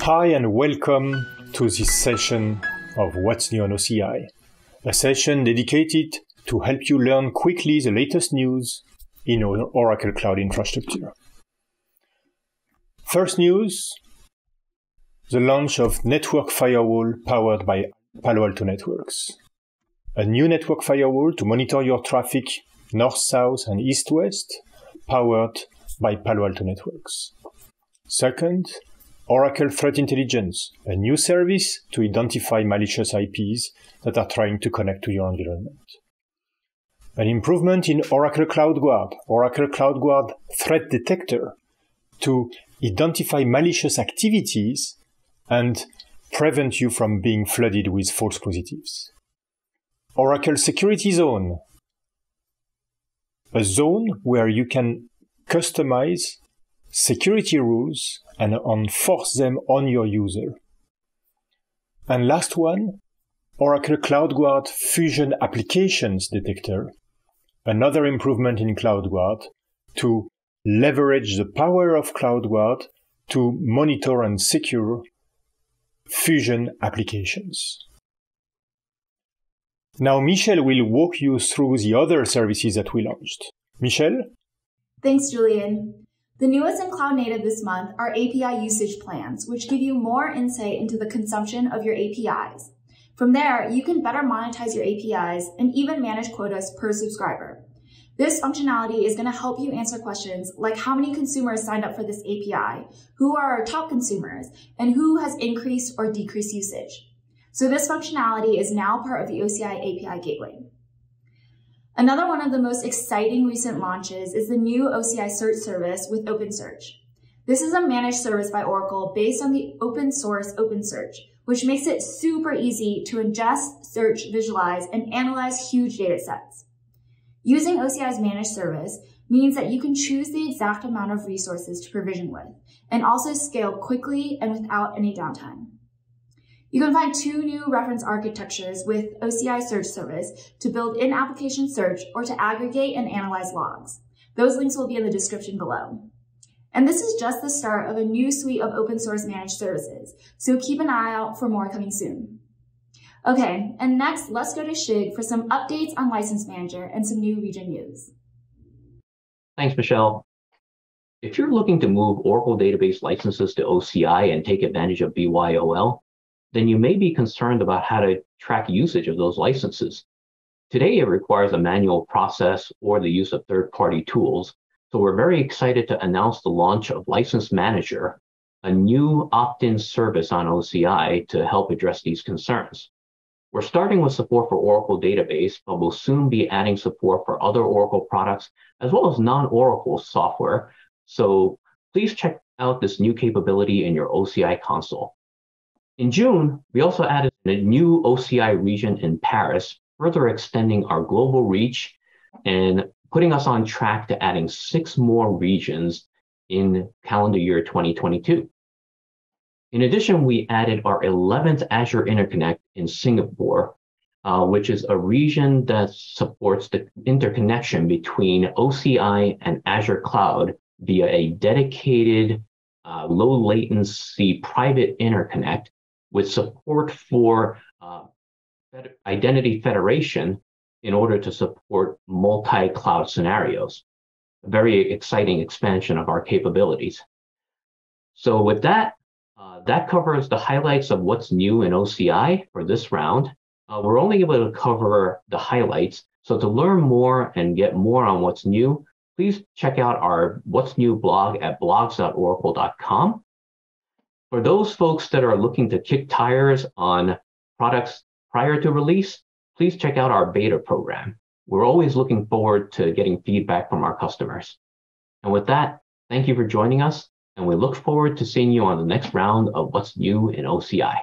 Hi and welcome to this session of What's New on OCI, a session dedicated to help you learn quickly the latest news in Oracle Cloud Infrastructure. First news, the launch of Network Firewall powered by Palo Alto Networks. A new network firewall to monitor your traffic north-south and east-west, powered by Palo Alto Networks. Second, Oracle Threat Intelligence, a new service to identify malicious IPs that are trying to connect to your environment. An improvement in Oracle Cloud Guard Threat Detector, to identify malicious activities and prevent you from being flooded with false positives. Oracle Security Zone, a zone where you can customize security rules and enforce them on your user. And last one, Oracle Cloud Guard Fusion Applications Detector, another improvement in Cloud Guard to leverage the power of Cloud Guard to monitor and secure Fusion applications. Now Michelle will walk you through the other services that we launched. Michelle? Thanks, Julien. The newest and cloud native this month are API Usage Plans, which give you more insight into the consumption of your APIs. From there, you can better monetize your APIs and even manage quotas per subscriber. This functionality is going to help you answer questions like how many consumers signed up for this API, who are our top consumers, and who has increased or decreased usage. So this functionality is now part of the OCI API Gateway. Another one of the most exciting recent launches is the new OCI Search Service with OpenSearch. This is a managed service by Oracle based on the open source OpenSearch, which makes it super easy to ingest, search, visualize, and analyze huge data sets. Using OCI's managed service means that you can choose the exact amount of resources to provision with, and also scale quickly and without any downtime. You can find two new reference architectures with OCI Search Service to build in-application search or to aggregate and analyze logs. Those links will be in the description below. And this is just the start of a new suite of open source managed services, so keep an eye out for more coming soon. Okay, and next, let's go to Shig for some updates on License Manager and some new region news. Thanks, Michelle. If you're looking to move Oracle database licenses to OCI and take advantage of BYOL, then you may be concerned about how to track usage of those licenses. Today, it requires a manual process or the use of third-party tools. So we're very excited to announce the launch of License Manager, a new opt-in service on OCI to help address these concerns. We're starting with support for Oracle Database, but we'll soon be adding support for other Oracle products, as well as non-Oracle software. So please check out this new capability in your OCI console. In June, we also added a new OCI region in Paris, further extending our global reach and putting us on track to adding 6 more regions in calendar year 2022. In addition, we added our 11th Azure Interconnect in Singapore, which is a region that supports the interconnection between OCI and Azure Cloud via a dedicated low latency private interconnect, with support for identity federation in order to support multi-cloud scenarios. A very exciting expansion of our capabilities. So with that, that covers the highlights of what's new in OCI for this round. We're only able to cover the highlights. So to learn more and get more on what's new, please check out our What's New blog at blogs.oracle.com. For those folks that are looking to kick tires on products prior to release, please check out our beta program. We're always looking forward to getting feedback from our customers. And with that, thank you for joining us, and we look forward to seeing you on the next round of What's New in OCI.